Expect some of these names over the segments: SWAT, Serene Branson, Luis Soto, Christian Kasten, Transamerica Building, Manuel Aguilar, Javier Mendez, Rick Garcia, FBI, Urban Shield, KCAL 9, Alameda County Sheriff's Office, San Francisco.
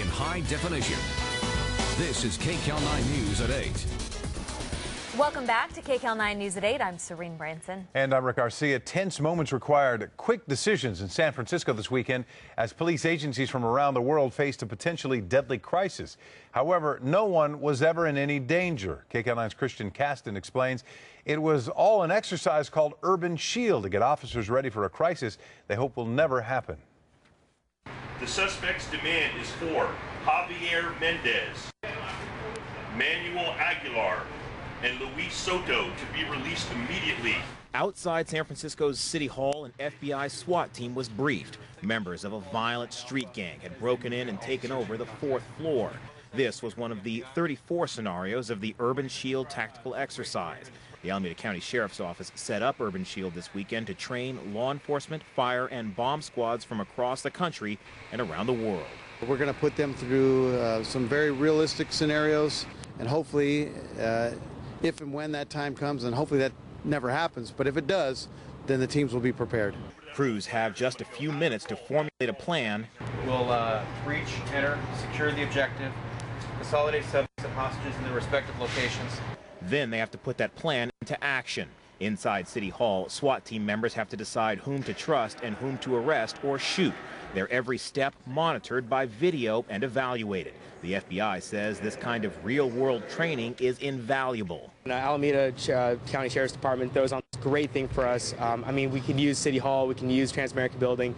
in high definition. This is KCAL 9 News at 8. Welcome back to KCAL 9 News at 8. I'm Serene Branson. And I'm Rick Garcia. Tense moments required quick decisions in San Francisco this weekend as police agencies from around the world faced a potentially deadly crisis. However, no one was ever in any danger. KCAL 9's Christian Kasten explains it was all an exercise called Urban Shield to get officers ready for a crisis they hope will never happen. The suspect's demand is for Javier Mendez, Manuel Aguilar, and Luis Soto to be released immediately. Outside San Francisco's City Hall, an FBI SWAT team was briefed. Members of a violent street gang had broken in and taken over the fourth floor. This was one of the 34 scenarios of the Urban Shield tactical exercise. The Alameda County Sheriff's Office set up Urban Shield this weekend to train law enforcement, fire, and bomb squads from across the country and around the world. We're going to put them through some very realistic scenarios, and hopefully if and when that time comes, and hopefully that never happens, but if it does, then the teams will be prepared. Crews have just a few minutes to formulate a plan. We'll reach, enter, secure the objective, consolidate subjects and hostages in their respective locations. Then they have to put that plan into action. Inside City Hall, SWAT team members have to decide whom to trust and whom to arrest or shoot. Their every step monitored by video and evaluated. The FBI says this kind of real-world training is invaluable. Alameda County Sheriff's Department throws on this great thing for us. I mean, we can use City Hall, we can use Transamerica Building,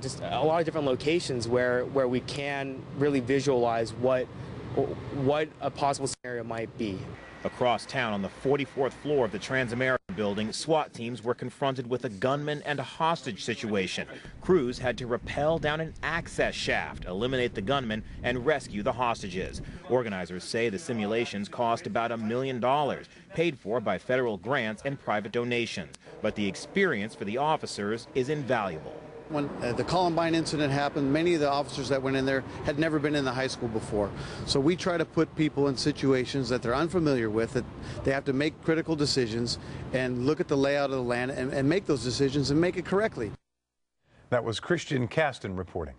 just a lot of different locations where we can really visualize what a possible scenario might be. Across town on the 44th floor of the Transamerica Building, SWAT teams were confronted with a gunman and a hostage situation. Crews had to rappel down an access shaft, eliminate the gunman, and rescue the hostages. Organizers say the simulations cost about $1 million, paid for by federal grants and private donations. But the experience for the officers is invaluable. When the Columbine incident happened, many of the officers that went in there had never been in the high school before. So we try to put people in situations that they're unfamiliar with, that they have to make critical decisions and look at the layout of the land and make those decisions and make it correctly. That was Christian Kasten reporting.